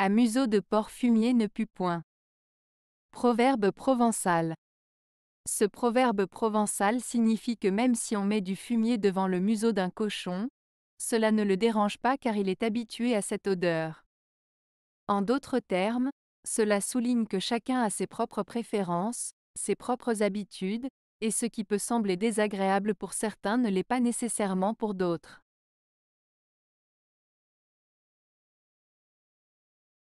à museau de porc fumier ne put point. Proverbe provençal. Ce proverbe provençal signifie que même si on met du fumier devant le museau d'un cochon, cela ne le dérange pas car il est habitué à cette odeur. En d'autres termes, cela souligne que chacun a ses propres préférences, ses propres habitudes, et ce qui peut sembler désagréable pour certains ne l'est pas nécessairement pour d'autres.